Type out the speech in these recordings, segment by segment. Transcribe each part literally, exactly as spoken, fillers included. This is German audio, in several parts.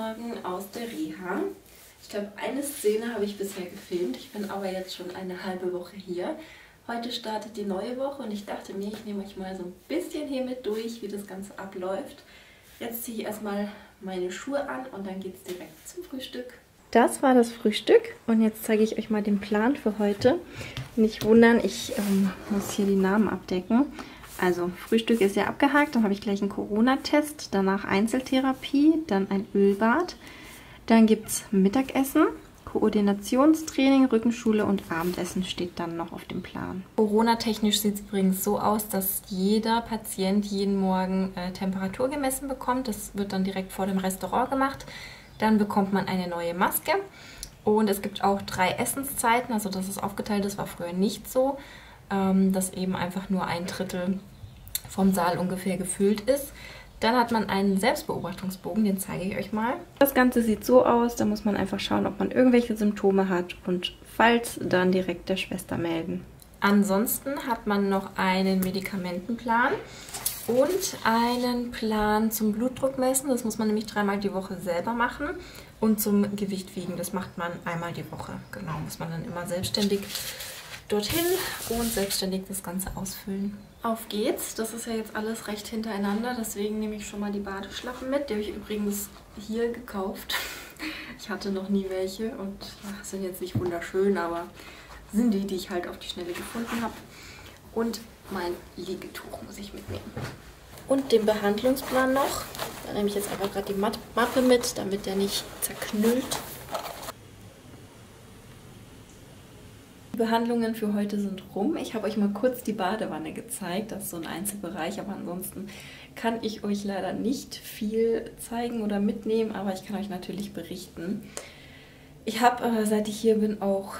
Morgen aus der Reha. Ich glaube, eine Szene habe ich bisher gefilmt. Ich bin aber jetzt schon eine halbe Woche hier. Heute startet die neue Woche und ich dachte mir, ich nehme euch mal so ein bisschen hier mit durch, wie das Ganze abläuft. Jetzt ziehe ich erstmal meine Schuhe an und dann geht es direkt zum Frühstück. Das war das Frühstück und jetzt zeige ich euch mal den Plan für heute. Nicht wundern, ich ähm, muss hier die Namen abdecken. Also Frühstück ist ja abgehakt, dann habe ich gleich einen Corona-Test, danach Einzeltherapie, dann ein Ölbad. Dann gibt es Mittagessen, Koordinationstraining, Rückenschule und Abendessen steht dann noch auf dem Plan. Corona-technisch sieht es übrigens so aus, dass jeder Patient jeden Morgen äh, Temperatur gemessen bekommt. Das wird dann direkt vor dem Restaurant gemacht. Dann bekommt man eine neue Maske und es gibt auch drei Essenszeiten, also das ist aufgeteilt, das war früher nicht so, ähm, dass eben einfach nur ein Drittel vom Saal ungefähr gefüllt ist. Dann hat man einen Selbstbeobachtungsbogen, den zeige ich euch mal. Das Ganze sieht so aus, da muss man einfach schauen, ob man irgendwelche Symptome hat und falls, dann direkt der Schwester melden. Ansonsten hat man noch einen Medikamentenplan und einen Plan zum Blutdruck messen. Das muss man nämlich dreimal die Woche selber machen. Und zum Gewicht wiegen. Das macht man einmal die Woche. Genau, muss man dann immer selbstständig dorthin und selbstständig das Ganze ausfüllen. Auf geht's. Das ist ja jetzt alles recht hintereinander. Deswegen nehme ich schon mal die Badeschlappen mit. Die habe ich übrigens hier gekauft. Ich hatte noch nie welche und ja, sind jetzt nicht wunderschön, aber sind die, die ich halt auf die Schnelle gefunden habe. Und mein Liegetuch muss ich mitnehmen. Und den Behandlungsplan noch. Da nehme ich jetzt einfach gerade die Mappe mit, damit der nicht zerknüllt. Die Behandlungen für heute sind rum. Ich habe euch mal kurz die Badewanne gezeigt. Das ist so ein Einzelbereich, aber ansonsten kann ich euch leider nicht viel zeigen oder mitnehmen, aber ich kann euch natürlich berichten. Ich habe, seit ich hier bin, auch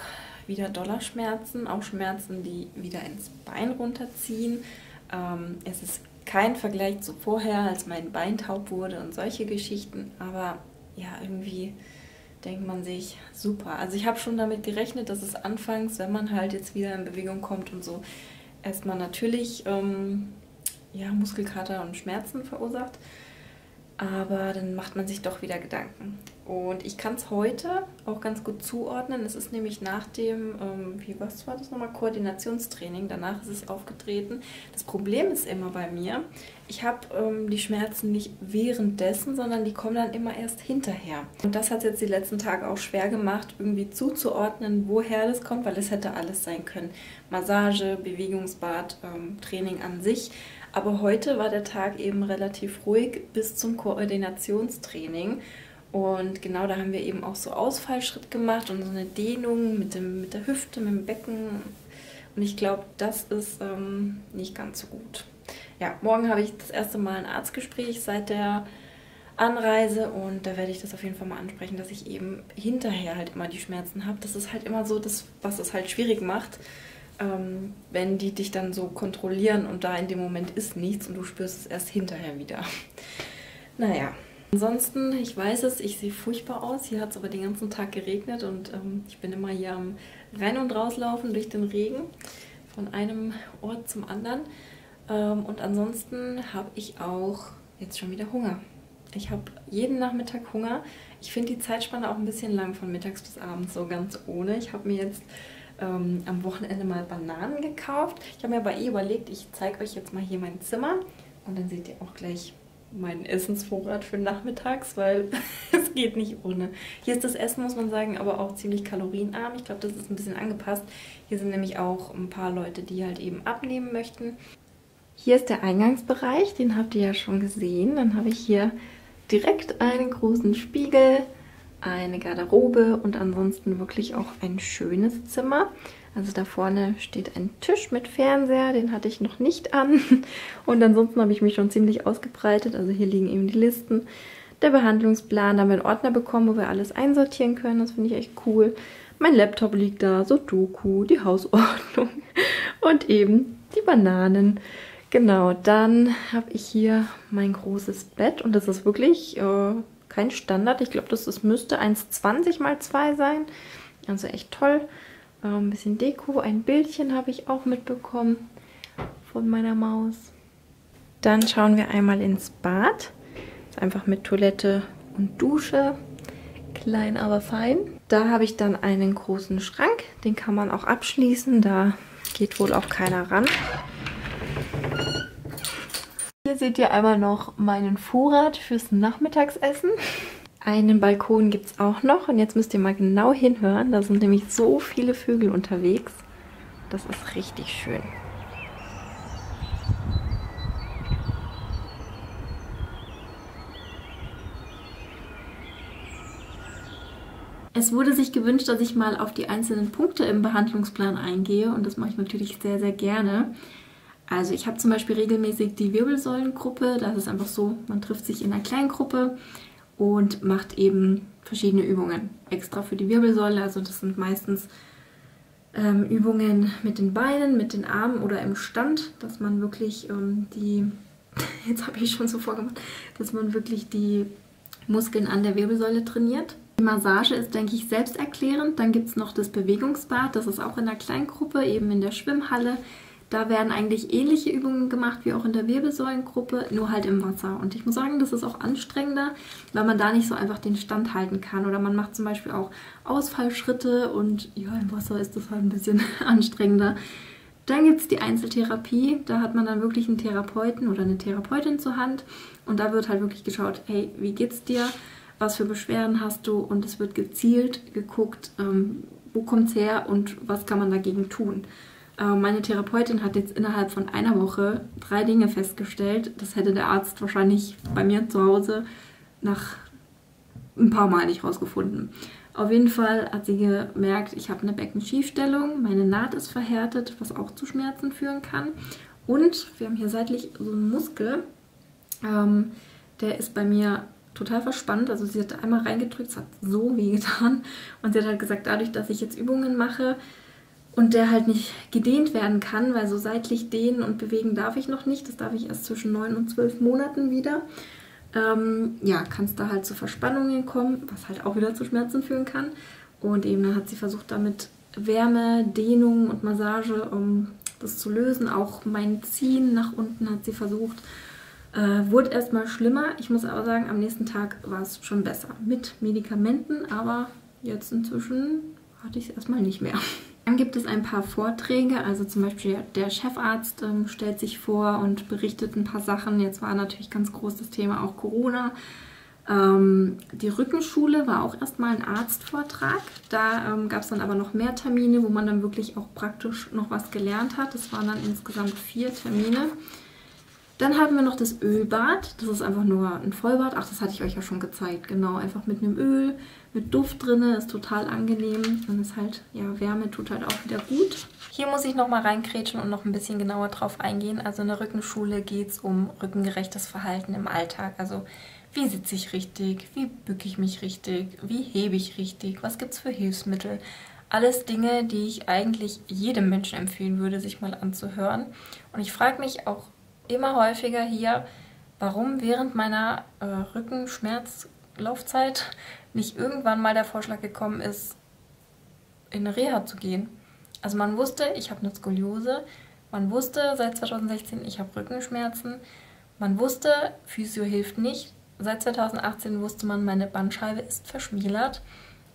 wieder Dollarschmerzen, auch Schmerzen, die wieder ins Bein runterziehen. Ähm, es ist kein Vergleich zu vorher, als mein Bein taub wurde und solche Geschichten, aber ja, irgendwie denkt man sich, super. Also ich habe schon damit gerechnet, dass es anfangs, wenn man halt jetzt wieder in Bewegung kommt und so, erstmal natürlich ähm, ja, Muskelkater und Schmerzen verursacht, aber dann macht man sich doch wieder Gedanken. Und ich kann es heute auch ganz gut zuordnen. Es ist nämlich nach dem, ähm, wie was war das nochmal, Koordinationstraining. Danach ist es aufgetreten. Das Problem ist immer bei mir, ich habe ähm, die Schmerzen nicht währenddessen, sondern die kommen dann immer erst hinterher. Und das hat es jetzt die letzten Tage auch schwer gemacht, irgendwie zuzuordnen, woher das kommt, weil es hätte alles sein können. Massage, Bewegungsbad, ähm, Training an sich. Aber heute war der Tag eben relativ ruhig bis zum Koordinationstraining. Und genau da haben wir eben auch so Ausfallschritt gemacht und so eine Dehnung mit, dem, mit der Hüfte, mit dem Becken. Und ich glaube, das ist ähm, nicht ganz so gut. Ja, morgen habe ich das erste Mal ein Arztgespräch seit der Anreise und da werde ich das auf jeden Fall mal ansprechen, dass ich eben hinterher halt immer die Schmerzen habe. Das ist halt immer so das, was es halt schwierig macht, ähm, wenn die dich dann so kontrollieren und da in dem Moment ist nichts und du spürst es erst hinterher wieder. Naja. Ansonsten, ich weiß es, ich sehe furchtbar aus. Hier hat es aber den ganzen Tag geregnet und ähm, ich bin immer hier am Rein- und Rauslaufen durch den Regen von einem Ort zum anderen. Ähm, und ansonsten habe ich auch jetzt schon wieder Hunger. Ich habe jeden Nachmittag Hunger. Ich finde die Zeitspanne auch ein bisschen lang von mittags bis abends, so ganz ohne. Ich habe mir jetzt ähm, am Wochenende mal Bananen gekauft. Ich habe mir aber eh überlegt, ich zeige euch jetzt mal hier mein Zimmer und dann seht ihr auch gleich meinen Essensvorrat für nachmittags, weil es geht nicht ohne. Hier ist das Essen, muss man sagen, aber auch ziemlich kalorienarm. Ich glaube, das ist ein bisschen angepasst. Hier sind nämlich auch ein paar Leute, die halt eben abnehmen möchten. Hier ist der Eingangsbereich, den habt ihr ja schon gesehen. Dann habe ich hier direkt einen großen Spiegel, eine Garderobe und ansonsten wirklich auch ein schönes Zimmer. Also da vorne steht ein Tisch mit Fernseher, den hatte ich noch nicht an. Und ansonsten habe ich mich schon ziemlich ausgebreitet. Also hier liegen eben die Listen, der Behandlungsplan, da haben wir einen Ordner bekommen, wo wir alles einsortieren können. Das finde ich echt cool. Mein Laptop liegt da, Sudoku, die Hausordnung und eben die Bananen. Genau, dann habe ich hier mein großes Bett und das ist wirklich äh, kein Standard. Ich glaube, das ist, müsste eins zwanzig mal zwei sein. Also echt toll. Ein bisschen Deko, ein Bildchen habe ich auch mitbekommen von meiner Maus. Dann schauen wir einmal ins Bad. Das ist einfach mit Toilette und Dusche. Klein, aber fein. Da habe ich dann einen großen Schrank. Den kann man auch abschließen. Da geht wohl auch keiner ran. Hier seht ihr einmal noch meinen Vorrat fürs Nachmittagsessen. Einen Balkon gibt es auch noch. Und jetzt müsst ihr mal genau hinhören. Da sind nämlich so viele Vögel unterwegs. Das ist richtig schön. Es wurde sich gewünscht, dass ich mal auf die einzelnen Punkte im Behandlungsplan eingehe und das mache ich natürlich sehr, sehr gerne. Also ich habe zum Beispiel regelmäßig die Wirbelsäulengruppe, das ist einfach so, man trifft sich in einer kleinen Gruppe und macht eben verschiedene Übungen extra für die Wirbelsäule. Also das sind meistens ähm, Übungen mit den Beinen, mit den Armen oder im Stand, dass man wirklich ähm, die, jetzt habe ich schon so vorgemacht, dass man wirklich die Muskeln an der Wirbelsäule trainiert. Die Massage ist, denke ich, selbsterklärend. Dann gibt es noch das Bewegungsbad, das ist auch in der Kleingruppe, eben in der Schwimmhalle. Da werden eigentlich ähnliche Übungen gemacht wie auch in der Wirbelsäulengruppe, nur halt im Wasser. Und ich muss sagen, das ist auch anstrengender, weil man da nicht so einfach den Stand halten kann. Oder man macht zum Beispiel auch Ausfallschritte und ja, im Wasser ist das halt ein bisschen anstrengender. Dann gibt es die Einzeltherapie, da hat man dann wirklich einen Therapeuten oder eine Therapeutin zur Hand. Und da wird halt wirklich geschaut, hey, wie geht's dir? Was für Beschwerden hast du? Und es wird gezielt geguckt, ähm, wo kommt's her und was kann man dagegen tun. Ähm, meine Therapeutin hat jetzt innerhalb von einer Woche drei Dinge festgestellt. Das hätte der Arzt wahrscheinlich bei mir zu Hause nach ein paar Mal nicht rausgefunden. Auf jeden Fall hat sie gemerkt, ich habe eine Beckenschiefstellung, meine Naht ist verhärtet, was auch zu Schmerzen führen kann. Und wir haben hier seitlich so einen Muskel, ähm, der ist bei mir total verspannt, also sie hat einmal reingedrückt, es hat so weh getan und sie hat halt gesagt, dadurch, dass ich jetzt Übungen mache und der halt nicht gedehnt werden kann, weil so seitlich dehnen und bewegen darf ich noch nicht, das darf ich erst zwischen neun und zwölf Monaten wieder, ähm, ja, kann es da halt zu Verspannungen kommen, was halt auch wieder zu Schmerzen führen kann und eben dann hat sie versucht, damit Wärme, Dehnung und Massage, um das zu lösen, auch mein Ziehen nach unten hat sie versucht. Äh, wurde erstmal schlimmer. Ich muss aber sagen, am nächsten Tag war es schon besser. Mit Medikamenten, aber jetzt inzwischen hatte ich es erstmal nicht mehr. Dann gibt es ein paar Vorträge. Also zum Beispiel der Chefarzt ähm, stellt sich vor und berichtet ein paar Sachen. Jetzt war natürlich ganz groß das Thema auch Corona. Ähm, die Rückenschule war auch erstmal ein Arztvortrag. Da ähm, gab es dann aber noch mehr Termine, wo man dann wirklich auch praktisch noch was gelernt hat. Das waren dann insgesamt vier Termine. Dann haben wir noch das Ölbad, das ist einfach nur ein Vollbad, ach das hatte ich euch ja schon gezeigt, genau, einfach mit einem Öl, mit Duft drin, ist total angenehm und ist halt, ja, Wärme tut halt auch wieder gut. Hier muss ich nochmal reinkrätschen und noch ein bisschen genauer drauf eingehen, also in der Rückenschule geht es um rückengerechtes Verhalten im Alltag, also wie sitze ich richtig, wie bücke ich mich richtig, wie hebe ich richtig, was gibt es für Hilfsmittel. Alles Dinge, die ich eigentlich jedem Menschen empfehlen würde, sich mal anzuhören und ich frage mich auch immer häufiger hier, warum während meiner äh, Rückenschmerzlaufzeit nicht irgendwann mal der Vorschlag gekommen ist, in eine Reha zu gehen. Also man wusste, ich habe eine Skoliose, man wusste seit zweitausendsechzehn, ich habe Rückenschmerzen, man wusste, Physio hilft nicht, seit zweitausendachtzehn wusste man, meine Bandscheibe ist verschmälert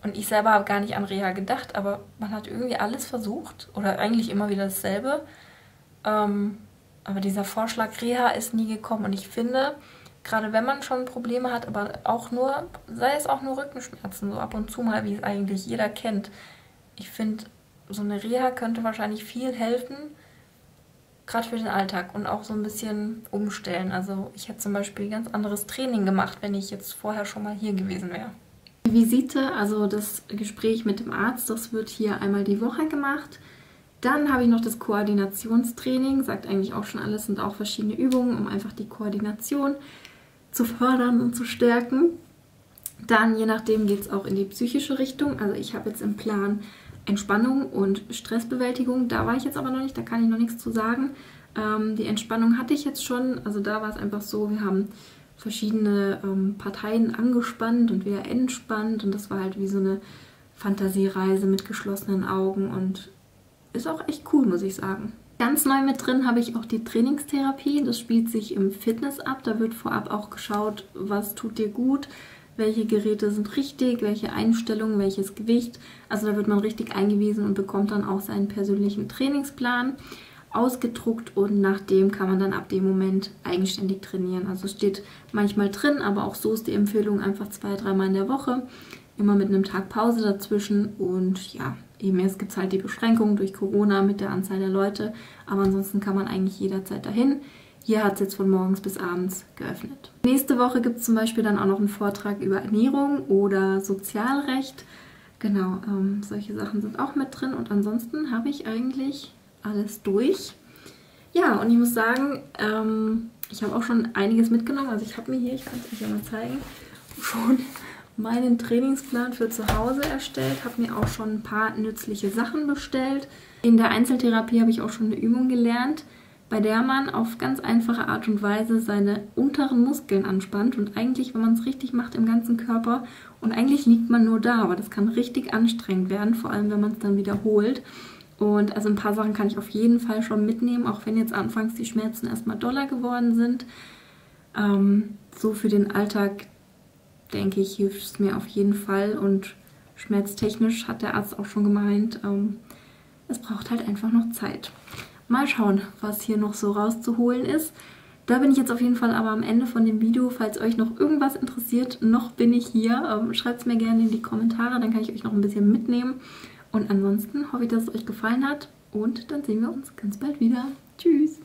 und ich selber habe gar nicht an Reha gedacht, aber man hat irgendwie alles versucht oder eigentlich immer wieder dasselbe. Ähm, Aber dieser Vorschlag Reha ist nie gekommen und ich finde, gerade wenn man schon Probleme hat, aber auch nur, sei es auch nur Rückenschmerzen, so ab und zu mal, wie es eigentlich jeder kennt, ich finde, so eine Reha könnte wahrscheinlich viel helfen, gerade für den Alltag und auch so ein bisschen umstellen. Also ich hätte zum Beispiel ganz anderes Training gemacht, wenn ich jetzt vorher schon mal hier gewesen wäre. Die Visite, also das Gespräch mit dem Arzt, das wird hier einmal die Woche gemacht. Dann habe ich noch das Koordinationstraining, sagt eigentlich auch schon alles, sind auch verschiedene Übungen, um einfach die Koordination zu fördern und zu stärken. Dann, je nachdem, geht es auch in die psychische Richtung. Also ich habe jetzt im Plan Entspannung und Stressbewältigung, da war ich jetzt aber noch nicht, da kann ich noch nichts zu sagen. Ähm, die Entspannung hatte ich jetzt schon, also da war es einfach so, wir haben verschiedene ähm, Parteien angespannt und wieder entspannt und das war halt wie so eine Fantasiereise mit geschlossenen Augen und ist auch echt cool, muss ich sagen. Ganz neu mit drin habe ich auch die Trainingstherapie. Das spielt sich im Fitness ab. Da wird vorab auch geschaut, was tut dir gut, welche Geräte sind richtig, welche Einstellungen, welches Gewicht. Also da wird man richtig eingewiesen und bekommt dann auch seinen persönlichen Trainingsplan ausgedruckt und nach dem kann man dann ab dem Moment eigenständig trainieren. Also steht manchmal drin, aber auch so ist die Empfehlung einfach zwei, dreimal in der Woche, immer mit einem Tag Pause dazwischen und ja, eben jetzt gibt es halt die Beschränkungen durch Corona mit der Anzahl der Leute, aber ansonsten kann man eigentlich jederzeit dahin. Hier hat es jetzt von morgens bis abends geöffnet. Nächste Woche gibt es zum Beispiel dann auch noch einen Vortrag über Ernährung oder Sozialrecht. Genau, ähm, solche Sachen sind auch mit drin und ansonsten habe ich eigentlich alles durch. Ja, und ich muss sagen, ähm, ich habe auch schon einiges mitgenommen. Also ich habe mir hier, ich kann es euch ja mal zeigen, schon meinen Trainingsplan für zu Hause erstellt, habe mir auch schon ein paar nützliche Sachen bestellt. In der Einzeltherapie habe ich auch schon eine Übung gelernt, bei der man auf ganz einfache Art und Weise seine unteren Muskeln anspannt und eigentlich, wenn man es richtig macht, im ganzen Körper und eigentlich liegt man nur da, aber das kann richtig anstrengend werden, vor allem wenn man es dann wiederholt. Und also ein paar Sachen kann ich auf jeden Fall schon mitnehmen, auch wenn jetzt anfangs die Schmerzen erstmal doller geworden sind. Ähm, so für den Alltag, denke ich, hilft es mir auf jeden Fall. Und schmerztechnisch hat der Arzt auch schon gemeint, ähm, es braucht halt einfach noch Zeit. Mal schauen, was hier noch so rauszuholen ist. Da bin ich jetzt auf jeden Fall aber am Ende von dem Video. Falls euch noch irgendwas interessiert, noch bin ich hier. Ähm, schreibt es mir gerne in die Kommentare, dann kann ich euch noch ein bisschen mitnehmen. Und ansonsten hoffe ich, dass es euch gefallen hat und dann sehen wir uns ganz bald wieder. Tschüss!